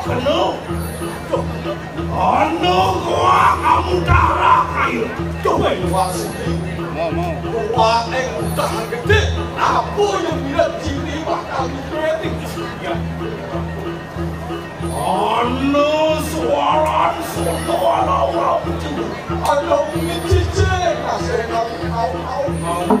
penuh ono gua kamu darah ayo coba luas mau luas usaha gede apa yang bila diri bakal dikritik ya ono suara soto ala-ala itu ada mencici kasih mau kalau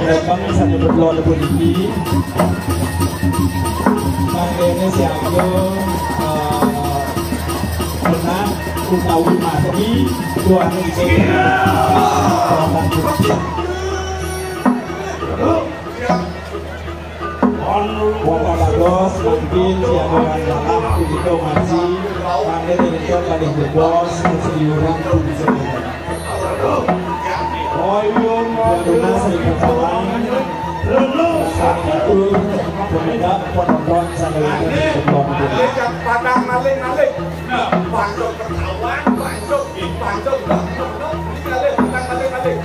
Terbang sangat berluar puniki. Makanya siapa pernah ketahui mati tuan itu Wata Lagos mungkin siapa yang dalam video masih anda direktur dari Bos Keseliuran Kudisebelah. Karena serikat kawan saat itu berbeda penonton sambil bertonton. Padang nalik, panjang pertawan, panjang belakang, nalik.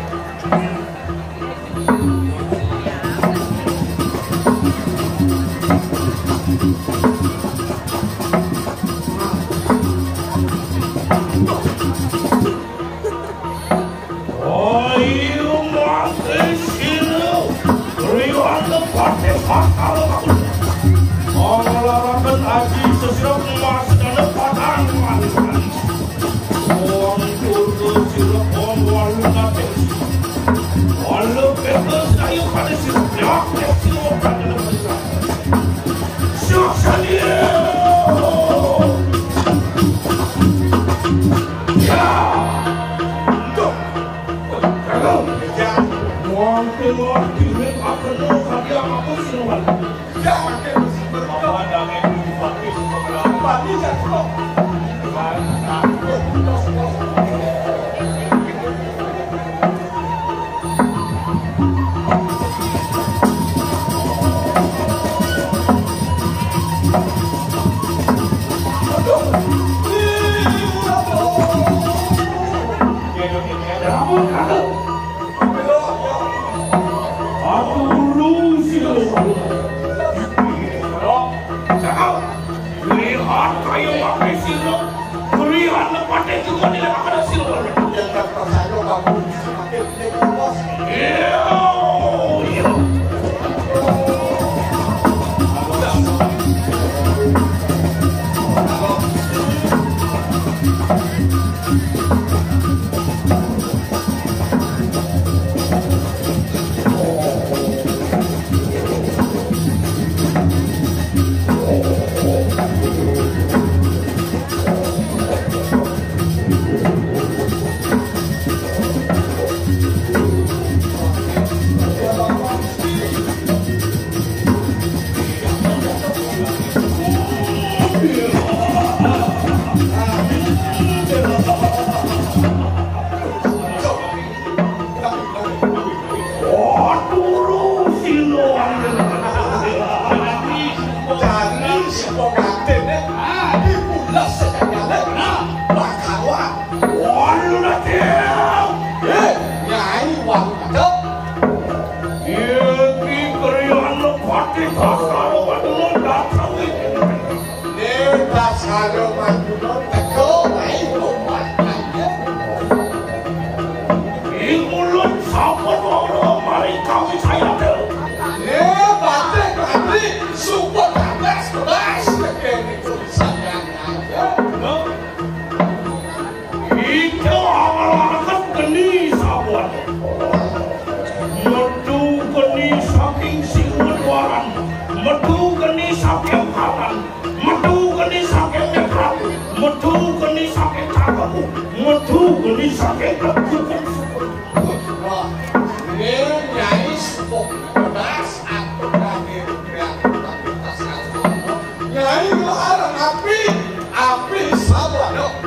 Api sabar.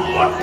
Ini